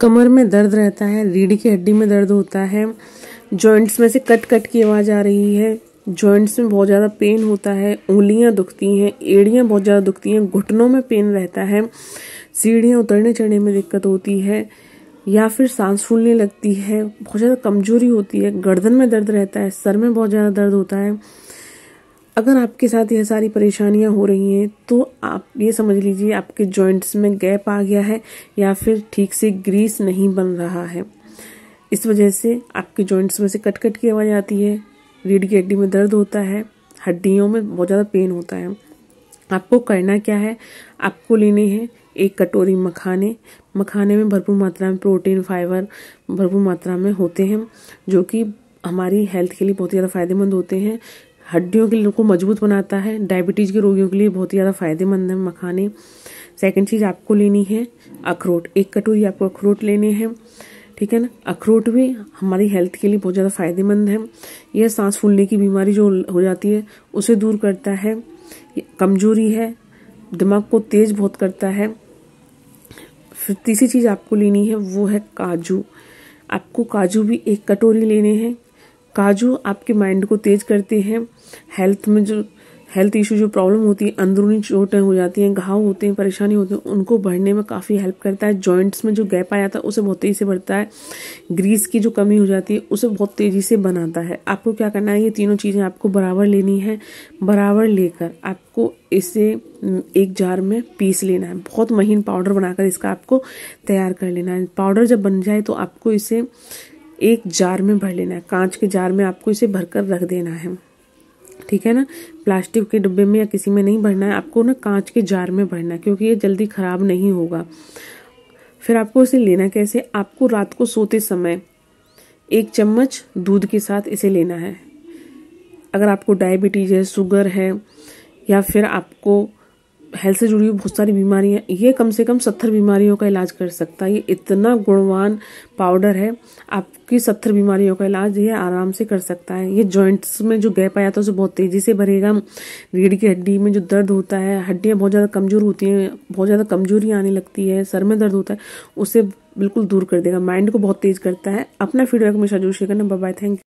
कमर में दर्द रहता है, रीढ़ी की हड्डी में दर्द होता है, जॉइंट्स में से कट कट की आवाज़ आ रही है, जॉइंट्स में बहुत ज़्यादा पेन होता है, उंगलियां दुखती हैं, एड़ियां बहुत ज़्यादा दुखती हैं, घुटनों में पेन रहता है, सीढ़ियां उतरने चढ़ने में दिक्कत होती है, या फिर सांस फूलने लगती है, बहुत ज़्यादा कमजोरी होती है, गर्दन में दर्द रहता है, सर में बहुत ज़्यादा दर्द होता है। अगर आपके साथ यह सारी परेशानियां हो रही हैं तो आप ये समझ लीजिए आपके जॉइंट्स में गैप आ गया है या फिर ठीक से ग्रीस नहीं बन रहा है। इस वजह से आपके जॉइंट्स में से कट कट की आवाज़ आती है, रीढ़ की हड्डी में दर्द होता है, हड्डियों में बहुत ज़्यादा पेन होता है। आपको करना क्या है, आपको लेने हैं एक कटोरी मखाने। मखाने में भरपूर मात्रा में प्रोटीन, फाइबर भरपूर मात्रा में होते हैं जो कि हमारी हेल्थ के लिए बहुत ज़्यादा फायदेमंद होते हैं। हड्डियों के लोगों को मजबूत बनाता है, डायबिटीज़ के रोगियों के लिए बहुत ही ज़्यादा फायदेमंद है मखाने। सेकंड चीज़ आपको लेनी है अखरोट। एक कटोरी आपको अखरोट लेने हैं, ठीक है ना। अखरोट भी हमारी हेल्थ के लिए बहुत ज़्यादा फायदेमंद है। यह सांस फूलने की बीमारी जो हो जाती है उसे दूर करता है, कमजोरी है, दिमाग को तेज बहुत करता है। फिर तीसरी चीज़ आपको लेनी है वो है काजू। आपको काजू भी एक कटोरी लेने हैं। काजू आपके माइंड को तेज करते हैं, हेल्थ में जो हेल्थ इशू जो प्रॉब्लम होती है, अंदरूनी चोटें हो जाती हैं, घाव होते हैं, परेशानी होती है, उनको बढ़ने में काफ़ी हेल्प करता है। जॉइंट्स में जो गैप आ जाता है उसे बहुत तेज़ी से बढ़ता है, ग्रीस की जो कमी हो जाती है उसे बहुत तेज़ी से बनाता है। आपको क्या करना है, ये तीनों चीज़ें आपको बराबर लेनी है। बराबर लेकर आपको इसे एक जार में पीस लेना है, बहुत महीन पाउडर बनाकर इसका आपको तैयार कर लेना है। पाउडर जब बन जाए तो आपको इसे एक जार में भर लेना है, कांच के जार में आपको इसे भरकर रख देना है, ठीक है ना। प्लास्टिक के डिब्बे में या किसी में नहीं भरना है, आपको ना कांच के जार में भरना है क्योंकि ये जल्दी ख़राब नहीं होगा। फिर आपको इसे लेना कैसे, आपको रात को सोते समय एक चम्मच दूध के साथ इसे लेना है। अगर आपको डायबिटीज़ है, शुगर है, या फिर आपको हेल्थ से जुड़ी हुई बहुत सारी बीमारियाँ, ये कम से कम 70 बीमारियों का इलाज कर सकता है। ये इतना गुणवान पाउडर है, आपकी 70 बीमारियों का इलाज ये आराम से कर सकता है। ये जॉइंट्स में जो गैप आ जाता है उसे बहुत तेज़ी से भरेगा। रीढ़ की हड्डी में जो दर्द होता है, हड्डियाँ बहुत ज़्यादा कमज़ोर होती हैं, बहुत ज़्यादा कमजोरी आने लगती है, सर में दर्द होता है, उसे बिल्कुल दूर कर देगा। माइंड को बहुत तेज़ करता है। अपना फीडबैक हमेशा जरूर शेयर करना। Bye bye, thank you.